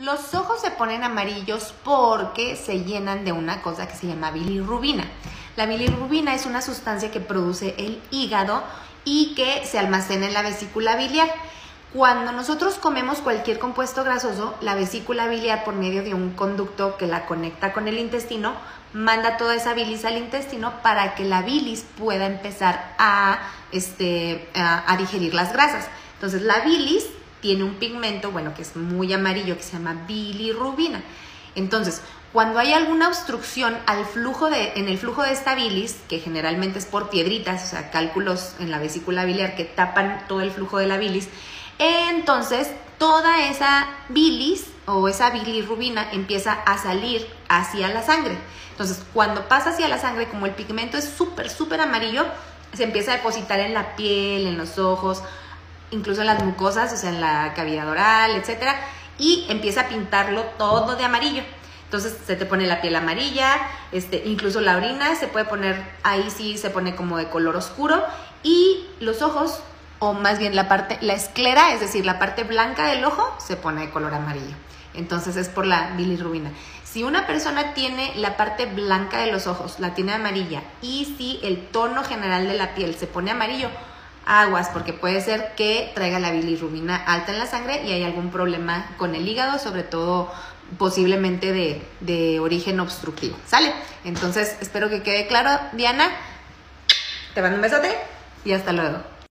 Los ojos se ponen amarillos porque se llenan de una cosa que se llama bilirrubina. La bilirrubina es una sustancia que produce el hígado y que se almacena en la vesícula biliar. Cuando nosotros comemos cualquier compuesto grasoso, la vesícula biliar, por medio de un conducto que la conecta con el intestino, manda toda esa bilis al intestino para que la bilis pueda empezar a digerir las grasas. Entonces la bilis tiene un pigmento, bueno, que es muy amarillo, que se llama bilirrubina. Entonces, cuando hay alguna obstrucción en el flujo de esta bilis, que generalmente es por piedritas, o sea, cálculos en la vesícula biliar que tapan todo el flujo de la bilis, entonces toda esa bilis o esa bilirrubina empieza a salir hacia la sangre. Entonces, cuando pasa hacia la sangre, como el pigmento es súper amarillo, se empieza a depositar en la piel, en los ojos, incluso en las mucosas, o sea, en la cavidad oral, etcétera, y empieza a pintarlo todo de amarillo. Entonces se te pone la piel amarilla, incluso la orina se puede poner, ahí sí se pone como de color oscuro, y los ojos, o más bien la esclera, es decir, la parte blanca del ojo, se pone de color amarillo. Entonces es por la bilirrubina. Si una persona tiene la parte blanca de los ojos, la tiene amarilla, y si el tono general de la piel se pone amarillo, aguas, porque puede ser que traiga la bilirrubina alta en la sangre y hay algún problema con el hígado, sobre todo posiblemente de origen obstructivo, ¿sale? Entonces, espero que quede claro, Diana. Te mando un besote y hasta luego.